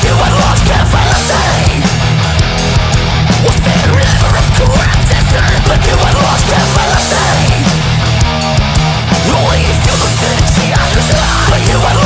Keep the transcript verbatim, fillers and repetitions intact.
But you are